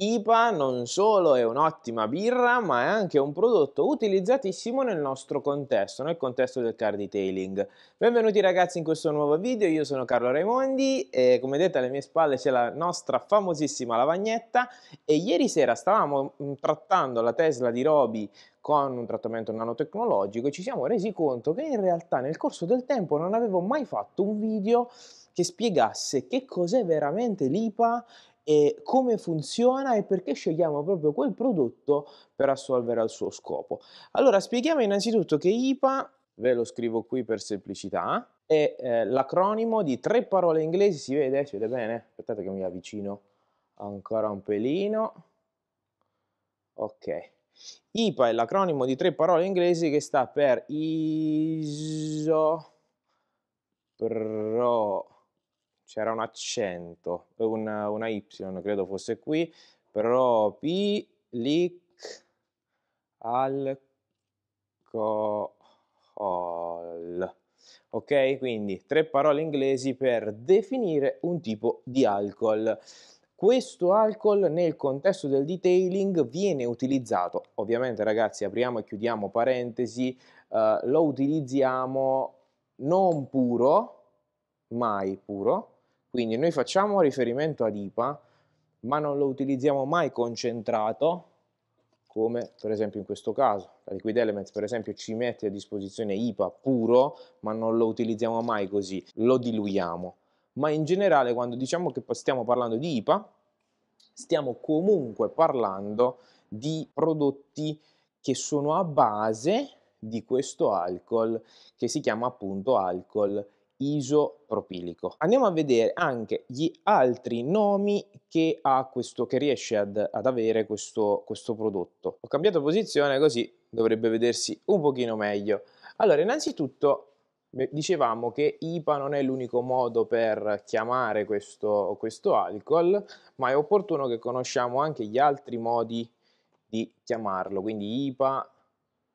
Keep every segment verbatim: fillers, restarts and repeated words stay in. I P A non solo è un'ottima birra, ma è anche un prodotto utilizzatissimo nel nostro contesto, nel contesto del car detailing. Benvenuti ragazzi in questo nuovo video, io sono Carlo Raimondi e come vedete alle mie spalle c'è la nostra famosissima lavagnetta e ieri sera stavamo trattando la Tesla di Roby con un trattamento nanotecnologico e ci siamo resi conto che in realtà nel corso del tempo non avevo mai fatto un video che spiegasse che cos'è veramente l'I P A e come funziona e perché scegliamo proprio quel prodotto per assolvere al suo scopo. Allora spieghiamo innanzitutto che I P A, ve lo scrivo qui per semplicità, è eh, l'acronimo di tre parole inglesi, si vede? Si vede bene? Aspettate che mi avvicino ancora un pelino, ok. I P A è l'acronimo di tre parole inglesi che sta per Iso Pro, c'era un accento, una, una Y credo fosse qui, Propylic Alcohol. Ok, quindi tre parole inglesi per definire un tipo di alcol. Questo alcol nel contesto del detailing viene utilizzato, ovviamente ragazzi apriamo e chiudiamo parentesi, eh, lo utilizziamo non puro, mai puro. Quindi noi facciamo riferimento ad I P A, ma non lo utilizziamo mai concentrato, come per esempio in questo caso. La Liquid Elements per esempio ci mette a disposizione I P A puro, ma non lo utilizziamo mai così, lo diluiamo. Ma in generale quando diciamo che stiamo parlando di I P A, stiamo comunque parlando di prodotti che sono a base di questo alcol, che si chiama appunto alcol isopropilico. Andiamo a vedere anche gli altri nomi che ha questo, che riesce ad, ad avere questo, questo prodotto. Ho cambiato posizione così dovrebbe vedersi un pochino meglio. Allora, innanzitutto dicevamo che I P A non è l'unico modo per chiamare questo, questo alcol, ma è opportuno che conosciamo anche gli altri modi di chiamarlo. Quindi I P A,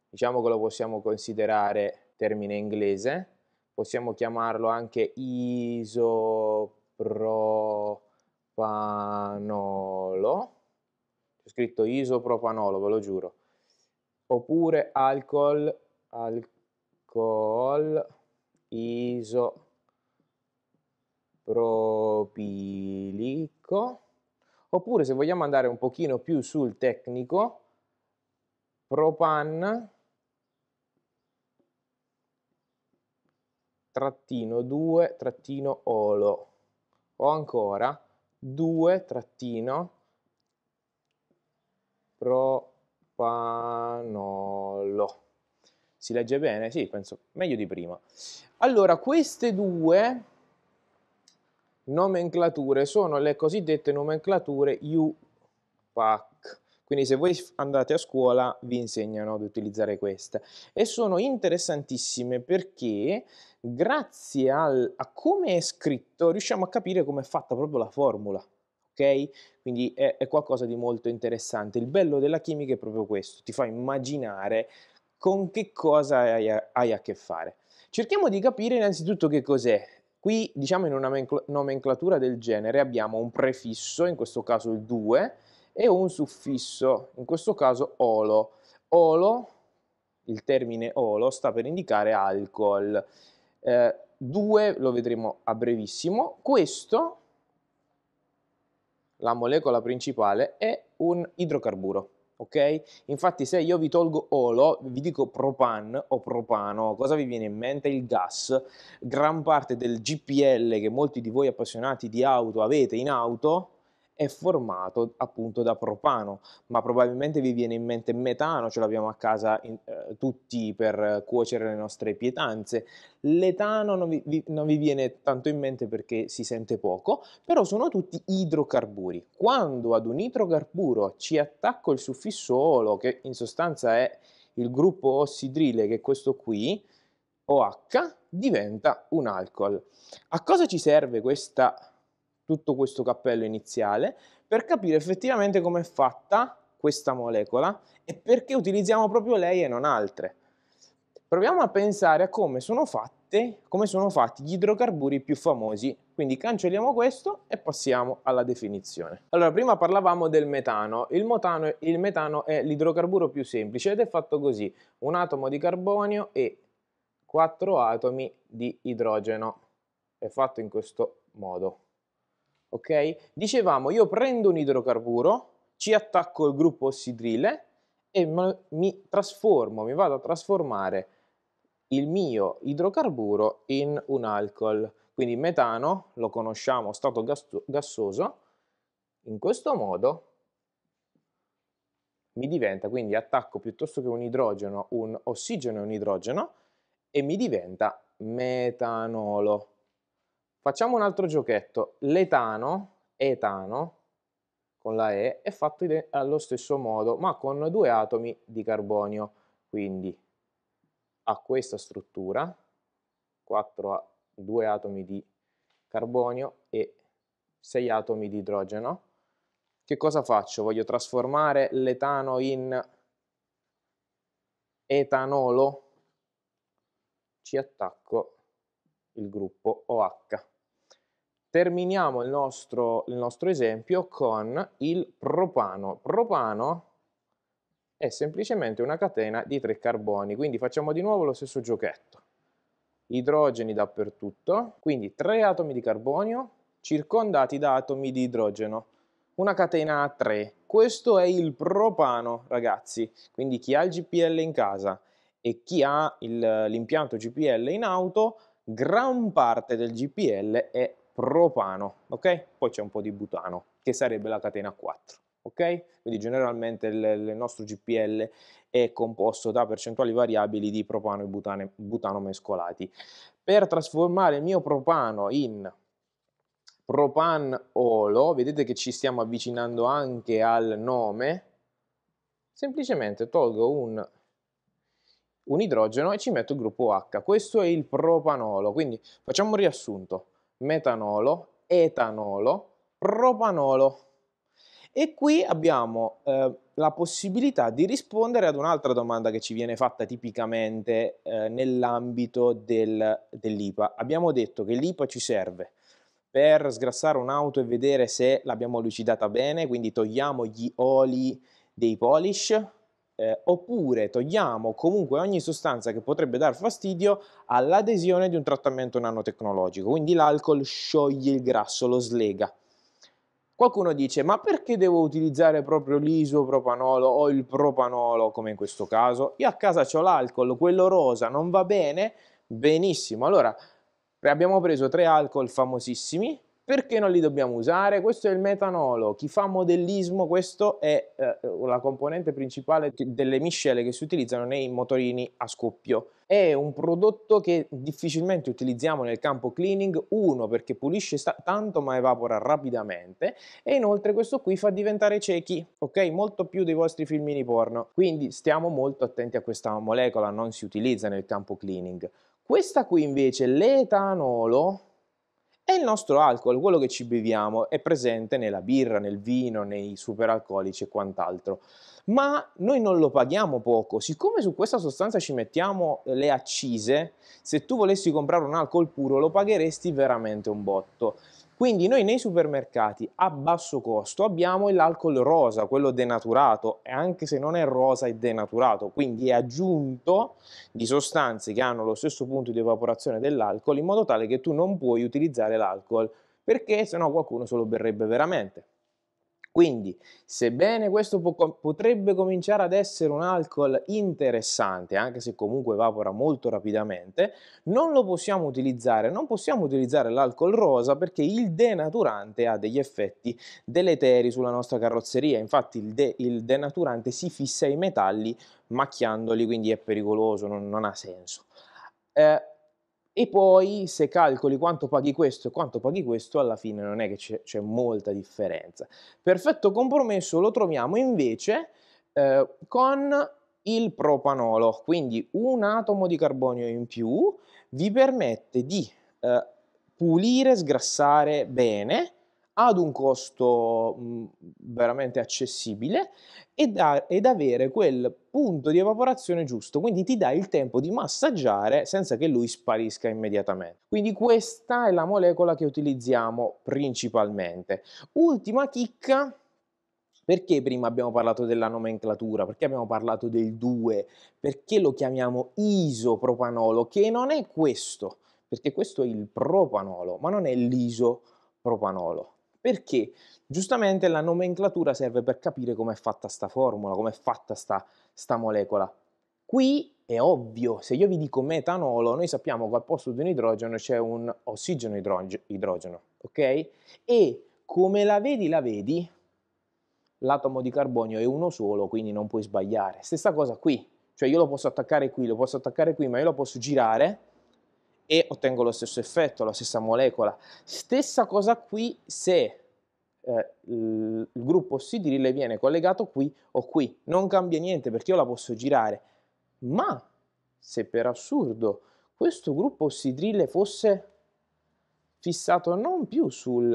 diciamo che lo possiamo considerare termine inglese, possiamo chiamarlo anche isopropanolo, c'è scritto isopropanolo, ve lo giuro, oppure alcol, alcol isopropilico, oppure se vogliamo andare un pochino più sul tecnico, propan trattino due trattino olo, o ancora due trattino propanolo. Si legge bene? Sì, penso meglio di prima. Allora, queste due nomenclature sono le cosiddette nomenclature I U P A C. Quindi se voi andate a scuola vi insegnano ad utilizzare queste e sono interessantissime perché grazie al, a come è scritto riusciamo a capire come è fatta proprio la formula, ok? Quindi è, è qualcosa di molto interessante. Il bello della chimica è proprio questo, ti fa immaginare con che cosa hai a, hai a che fare. Cerchiamo di capire innanzitutto che cos'è. Qui diciamo in una nomenclatura del genere abbiamo un prefisso, in questo caso il due, e un suffisso, in questo caso olo. Olo, il termine olo, sta per indicare alcol. Eh, due lo vedremo a brevissimo. Questo, la molecola principale, è un idrocarburo, ok? Infatti se io vi tolgo olo, vi dico propan o propano, cosa vi viene in mente? Il gas. Gran parte del G P L che molti di voi appassionati di auto avete in auto è formato appunto da propano, ma probabilmente vi viene in mente metano, ce l'abbiamo a casa in, eh, tutti per cuocere le nostre pietanze. L'etano non vi, vi, non vi viene tanto in mente perché si sente poco, però sono tutti idrocarburi. Quando ad un idrocarburo ci attacco il suffisso olo, che in sostanza è il gruppo ossidrile, che è questo qui, O H, diventa un alcol. A cosa ci serve questa tutto questo cappello iniziale per capire effettivamente come è fatta questa molecola e perché utilizziamo proprio lei e non altre. Proviamo a pensare a come sono fatti esattamente come sono fatti gli idrocarburi più famosi. Quindi cancelliamo questo e passiamo alla definizione. Allora, prima parlavamo del metano. Il, motano, il metano è l'idrocarburo più semplice ed è fatto così: un atomo di carbonio e quattro atomi di idrogeno. È fatto in questo modo. Ok? Dicevamo, io prendo un idrocarburo, ci attacco il gruppo ossidrile e mi trasformo, mi vado a trasformare il mio idrocarburo in un alcol. Quindi metano, lo conosciamo, stato gassoso, in questo modo mi diventa, quindi attacco piuttosto che un idrogeno, un ossigeno e un idrogeno, e mi diventa metanolo. Facciamo un altro giochetto. L'etano, etano, con la E, è fatto allo stesso modo, ma con due atomi di carbonio. Quindi ha questa struttura, quattro due atomi di carbonio e sei atomi di idrogeno. Che cosa faccio? Voglio trasformare l'etano in etanolo? Ci attacco il gruppo O H. Terminiamo il nostro, il nostro esempio con il propano. Propano è semplicemente una catena di tre carboni, quindi facciamo di nuovo lo stesso giochetto. Idrogeni dappertutto, quindi tre atomi di carbonio circondati da atomi di idrogeno, una catena a tre. Questo è il propano, ragazzi. Quindi chi ha il G P L in casa e chi ha l'impianto G P L in auto, gran parte del G P L è propano, ok? Poi c'è un po' di butano, che sarebbe la catena quattro, ok? Quindi generalmente il, il nostro G P L è composto da percentuali variabili di propano e butane, butano mescolati. Per trasformare il mio propano in propanolo, vedete che ci stiamo avvicinando anche al nome, semplicemente tolgo un, un idrogeno e ci metto il gruppo H. Questo è il propanolo. Quindi facciamo un riassunto: metanolo, etanolo, propanolo. E qui abbiamo eh, la possibilità di rispondere ad un'altra domanda che ci viene fatta tipicamente eh, nell'ambito dell'I P A. Abbiamo detto che l'I P A ci serve per sgrassare un'auto e vedere se l'abbiamo lucidata bene, quindi togliamo gli oli dei polish, eh, oppure togliamo comunque ogni sostanza che potrebbe dar fastidio all'adesione di un trattamento nanotecnologico. Quindi l'alcol scioglie il grasso, lo slega. Qualcuno dice: ma perché devo utilizzare proprio l'isopropanolo o il propanolo come in questo caso? Io a casa ho l'alcol, quello rosa, non va bene? Benissimo, allora abbiamo preso tre alcol famosissimi, perché non li dobbiamo usare? Questo è il metanolo. Chi fa modellismo, questo è eh, la componente principale delle miscele che si utilizzano nei motorini a scoppio. È un prodotto che difficilmente utilizziamo nel campo cleaning, uno perché pulisce tanto ma evapora rapidamente, e inoltre questo qui fa diventare ciechi, ok? Molto più dei vostri filmini porno. Quindi stiamo molto attenti a questa molecola, non si utilizza nel campo cleaning. Questa qui invece, l'etanolo, è il nostro alcol, quello che ci beviamo, è presente nella birra, nel vino, nei superalcolici e quant'altro. Ma noi non lo paghiamo poco, siccome su questa sostanza ci mettiamo le accise, se tu volessi comprare un alcol puro lo pagheresti veramente un botto. Quindi noi nei supermercati a basso costo abbiamo l'alcol rosa, quello denaturato, e anche se non è rosa è denaturato, quindi è aggiunto di sostanze che hanno lo stesso punto di evaporazione dell'alcol, in modo tale che tu non puoi utilizzare l'alcol, perché sennò qualcuno se lo berrebbe veramente. Quindi, sebbene questo potrebbe cominciare ad essere un alcol interessante, anche se comunque evapora molto rapidamente, non lo possiamo utilizzare, non possiamo utilizzare l'alcol rosa perché il denaturante ha degli effetti deleteri sulla nostra carrozzeria. Infatti il, de il denaturante si fissa ai metalli macchiandoli, quindi è pericoloso, non, non ha senso. Eh, E poi se calcoli quanto paghi questo e quanto paghi questo, alla fine non è che c'è molta differenza. Perfetto compromesso lo troviamo invece eh, con il propanolo, quindi un atomo di carbonio in più vi permette di eh, pulire, sgrassare bene, ad un costo mh, veramente accessibile ed, a, ed avere quel punto di evaporazione giusto, quindi ti dà il tempo di massaggiare senza che lui sparisca immediatamente. Quindi questa è la molecola che utilizziamo principalmente. Ultima chicca. Perché prima abbiamo parlato della nomenclatura? Perché abbiamo parlato del due? Perché lo chiamiamo isopropanolo? Che non è questo, perché questo è il propanolo, ma non è l'isopropanolo. Perché? Giustamente la nomenclatura serve per capire com'è fatta sta formula, com'è fatta sta, sta molecola. Qui è ovvio, se io vi dico metanolo, noi sappiamo che al posto di un idrogeno c'è un ossigeno idrogeno, idrogeno, ok? E come la vedi la vedi... l'atomo di carbonio è uno solo, quindi non puoi sbagliare. Stessa cosa qui, cioè io lo posso attaccare qui, lo posso attaccare qui, ma io lo posso girare e ottengo lo stesso effetto, la stessa molecola. Stessa cosa qui se eh, il gruppo ossidrile viene collegato qui o qui. Non cambia niente perché io la posso girare. Ma se per assurdo questo gruppo ossidrile fosse fissato non più sul...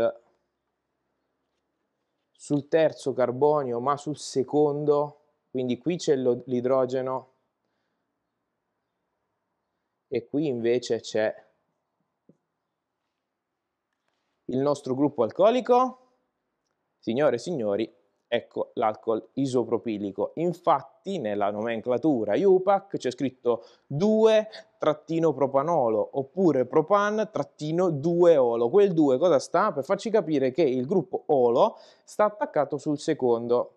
sul terzo carbonio, ma sul secondo, quindi qui c'è l'idrogeno e qui invece c'è il nostro gruppo alcolico, signore e signori, ecco l'alcol isopropilico. Infatti nella nomenclatura I U P A C c'è scritto due propanolo oppure propan due olo. Quel due cosa sta? Per farci capire che il gruppo olo sta attaccato sul secondo.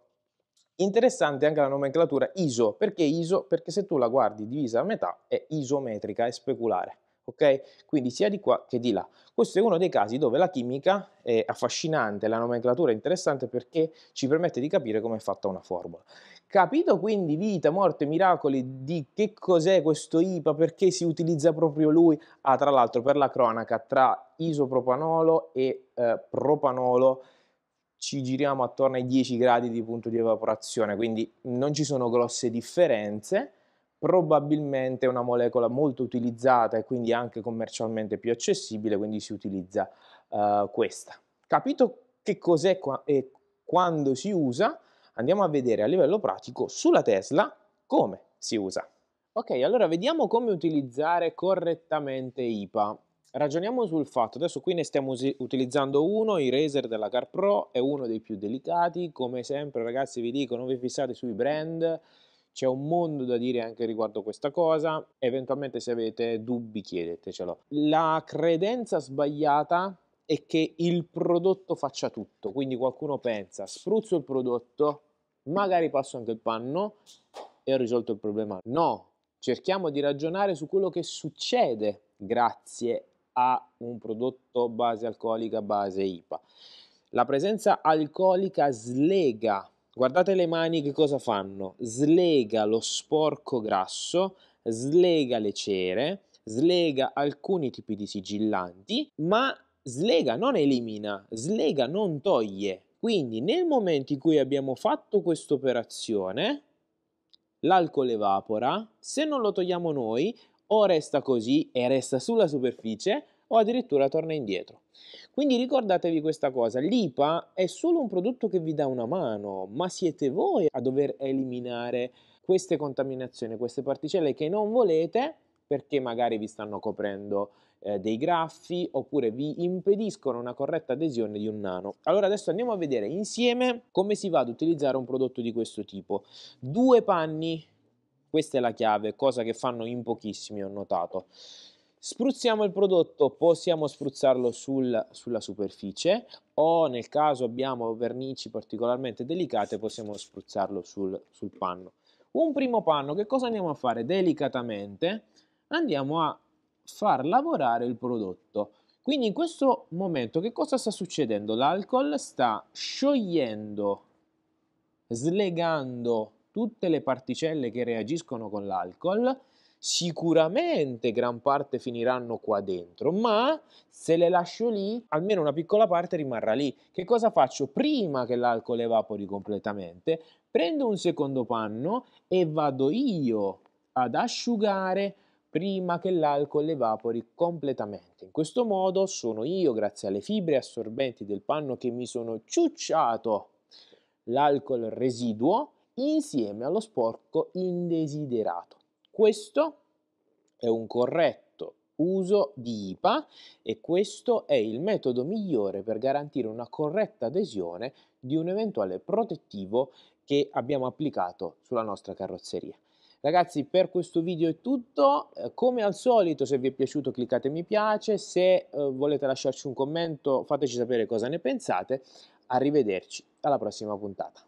Interessante anche la nomenclatura iso. Perché iso? Perché se tu la guardi divisa a metà è isometrica, è speculare. Ok? Quindi sia di qua che di là. Questo è uno dei casi dove la chimica è affascinante, la nomenclatura è interessante perché ci permette di capire come è fatta una formula. Capito quindi vita, morte, miracoli di che cos'è questo I P A, perché si utilizza proprio lui? Ah, tra l'altro per la cronaca, tra isopropanolo e eh, propanolo ci giriamo attorno ai dieci gradi di punto di evaporazione, quindi non ci sono grosse differenze. Probabilmente è una molecola molto utilizzata e quindi anche commercialmente più accessibile, quindi si utilizza uh, questa. Capito che cos'è qua e quando si usa, andiamo a vedere a livello pratico sulla Tesla come si usa. Ok, allora vediamo come utilizzare correttamente I P A. Ragioniamo sul fatto, adesso qui ne stiamo utilizzando uno, i Razer della Car Pro, è uno dei più delicati, come sempre ragazzi vi dico, non vi fissate sui brand, c'è un mondo da dire anche riguardo questa cosa, eventualmente se avete dubbi chiedetecelo. La credenza sbagliata è che il prodotto faccia tutto, quindi qualcuno pensa spruzzo il prodotto, magari passo anche il panno e ho risolto il problema. No, cerchiamo di ragionare su quello che succede grazie a un prodotto base alcolica, base I P A. La presenza alcolica slega. Guardate le mani che cosa fanno, slega lo sporco grasso, slega le cere, slega alcuni tipi di sigillanti, ma slega non elimina, slega non toglie. Quindi nel momento in cui abbiamo fatto questa operazione, l'alcol evapora, se non lo togliamo noi o resta così e resta sulla superficie o addirittura torna indietro. Quindi ricordatevi questa cosa, l'I P A è solo un prodotto che vi dà una mano, ma siete voi a dover eliminare queste contaminazioni, queste particelle che non volete perché magari vi stanno coprendo eh, dei graffi oppure vi impediscono una corretta adesione di un nano. Allora adesso andiamo a vedere insieme come si va ad utilizzare un prodotto di questo tipo. Due panni, questa è la chiave, cosa che fanno in pochissimi ho notato. Spruzziamo il prodotto, possiamo spruzzarlo sul, sulla superficie o nel caso abbiamo vernici particolarmente delicate possiamo spruzzarlo sul, sul panno. Un primo panno, che cosa andiamo a fare? Delicatamente andiamo a far lavorare il prodotto. Quindi in questo momento che cosa sta succedendo? L'alcol sta sciogliendo, slegando tutte le particelle che reagiscono con l'alcol. Sicuramente gran parte finiranno qua dentro, ma se le lascio lì, almeno una piccola parte rimarrà lì. Che cosa faccio? Prima che l'alcol evapori completamente, prendo un secondo panno e vado io ad asciugare prima che l'alcol evapori completamente. In questo modo sono io, grazie alle fibre assorbenti del panno, che mi sono ciucciato l'alcol residuo insieme allo sporco indesiderato. Questo è un corretto uso di I P A e questo è il metodo migliore per garantire una corretta adesione di un eventuale protettivo che abbiamo applicato sulla nostra carrozzeria. Ragazzi, per questo video è tutto, come al solito se vi è piaciuto cliccate mi piace, se eh, volete lasciarci un commento fateci sapere cosa ne pensate, arrivederci alla prossima puntata.